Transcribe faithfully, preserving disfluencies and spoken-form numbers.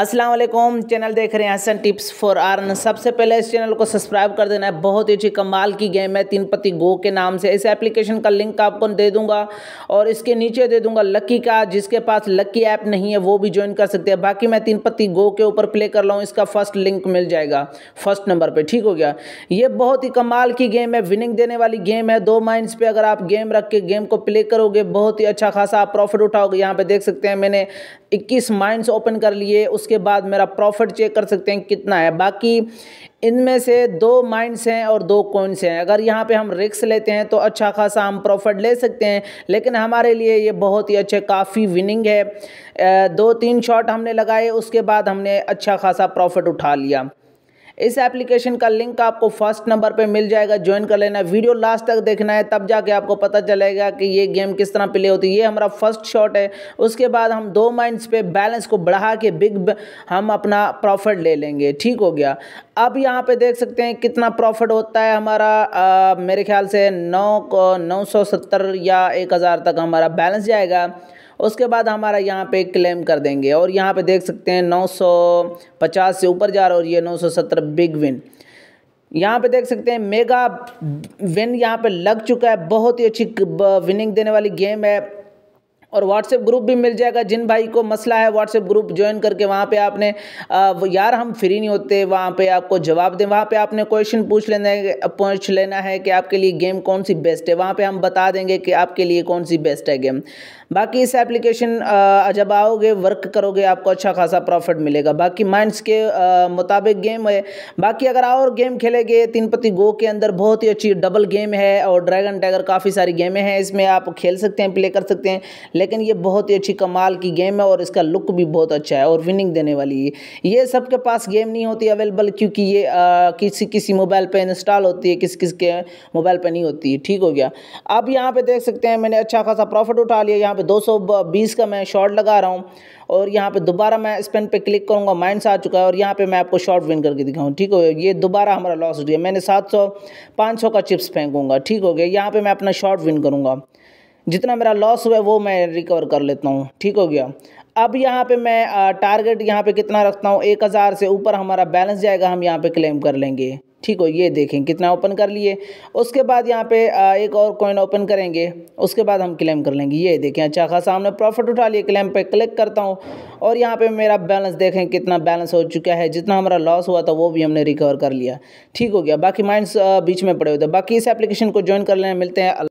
अस्सलाम वालेकुम। चैनल देख रहे हैं हसन टिप्स फॉर अर्न। सबसे पहले इस चैनल को सब्सक्राइब कर देना है। बहुत ही अच्छी कमाल की गेम है तीन पत्ती गो के नाम से। इस एप्लीकेशन का लिंक आपको दे दूंगा और इसके नीचे दे दूंगा लकी का। जिसके पास लकी ऐप नहीं है वो भी ज्वाइन कर सकते हैं। बाकी मैं तीन पत्ती गो के ऊपर प्ले कर रहा हूँ, इसका फर्स्ट लिंक मिल जाएगा फर्स्ट नंबर पर। ठीक हो गया। ये बहुत ही कमाल की गेम है, विनिंग देने वाली गेम है। दो माइंड्स पर अगर आप गेम रख के गेम को प्ले करोगे बहुत ही अच्छा खासा आप प्रॉफिट उठाओगे। यहाँ पर देख सकते हैं मैंने इक्कीस माइंड्स ओपन कर लिए। उसके बाद मेरा प्रॉफिट चेक कर सकते हैं कितना है। बाकी इनमें से दो माइंड्स हैं और दो कॉइन्स हैं। अगर यहाँ पे हम रिस्क लेते हैं तो अच्छा खासा हम प्रॉफिट ले सकते हैं, लेकिन हमारे लिए ये बहुत ही अच्छे काफ़ी विनिंग है। दो तीन शॉट हमने लगाए, उसके बाद हमने अच्छा खासा प्रॉफिट उठा लिया। इस एप्लीकेशन का लिंक आपको फर्स्ट नंबर पे मिल जाएगा, ज्वाइन कर लेना। वीडियो लास्ट तक देखना है, तब जाके आपको पता चलेगा कि ये गेम किस तरह प्ले होती है। ये हमारा फर्स्ट शॉट है। उसके बाद हम दो माइंड्स पे बैलेंस को बढ़ा के बिग हम अपना प्रॉफिट ले लेंगे। ठीक हो गया। अब यहाँ पे देख सकते हैं कितना प्रॉफिट होता है हमारा। आ, मेरे ख्याल से नौ नौ सौ सत्तर या एक हज़ार तक हमारा बैलेंस जाएगा। उसके बाद हमारा यहाँ पे क्लेम कर देंगे और यहाँ पे देख सकते हैं नौ सौ पचास से ऊपर जा रहा है और ये नौ सौ सत्तर बिग विन। यहाँ पे देख सकते हैं मेगा विन यहाँ पे लग चुका है। बहुत ही अच्छी विनिंग देने वाली गेम है। और व्हाट्सएप ग्रुप भी मिल जाएगा। जिन भाई को मसला है व्हाट्सएप ग्रुप ज्वाइन करके वहाँ पे आपने आ, यार हम फ्री नहीं होते, वहाँ पे आपको जवाब दें। वहाँ पे आपने क्वेश्चन पूछ लेना पूछ लेना है कि आपके लिए गेम कौन सी बेस्ट है। वहाँ पे हम बता देंगे कि आपके लिए कौन सी बेस्ट है गेम। बाकी इस एप्लीकेशन जब आओगे वर्क करोगे आपको अच्छा खासा प्रॉफिट मिलेगा। बाकी माइंड्स के आ, मुताबिक गेम है। बाकी अगर और गेम खेलेंगे तीन पत्ती गो के अंदर बहुत ही अच्छी डबल गेम है और ड्रैगन टाइगर काफ़ी सारी गेमें हैं। इसमें आप खेल सकते हैं, प्ले कर सकते हैं। लेकिन ये बहुत ही अच्छी कमाल की गेम है और इसका लुक भी बहुत अच्छा है और विनिंग देने वाली है। ये सबके पास गेम नहीं होती अवेलेबल, क्योंकि ये आ, किसी किसी मोबाइल पे इंस्टॉल होती है, किसी किसी के मोबाइल पे नहीं होती है। ठीक हो गया। अब यहाँ पे देख सकते हैं मैंने अच्छा खासा प्रॉफिट उठा लिया। यहाँ पे दो सौ बीस का मैं शॉट लगा रहा हूँ और यहाँ पे दोबारा मैं स्पेन पे क्लिक करूँगा, माइंड्स आ चुका है और यहाँ पे मैं आपको शॉट विन करके दिखाऊँ। ठीक हो गया। ये दोबारा हमारा लॉस हो गया। मैंने सात सौ पाँच सौ का चिप्स फेंकूँगा। ठीक हो गया। यहाँ पर मैं अपना शॉट विन करूँगा, जितना मेरा लॉस हुआ है वो मैं रिकवर कर लेता हूँ। ठीक हो गया। अब यहाँ पे मैं टारगेट यहाँ पे कितना रखता हूँ, एक हज़ार से ऊपर हमारा बैलेंस जाएगा, हम यहाँ पे क्लेम कर लेंगे। ठीक हो। ये देखें कितना ओपन कर लिए। उसके बाद यहाँ पे एक और कॉइन ओपन करेंगे, उसके बाद हम क्लेम कर लेंगे। ये देखें अच्छा खासा हमने प्रॉफिट उठा लिया। क्लेम पे क्लिक करता हूँ और यहाँ पे मेरा बैलेंस देखें कितना बैलेंस हो चुका है। जितना हमारा लॉस हुआ था वो भी हमने रिकवर कर लिया। ठीक हो गया। बाकी माइंड्स बीच में पड़े हुए थे। बाकी इस एप्लीकेशन को ज्वाइन कर लेना। मिलते हैं।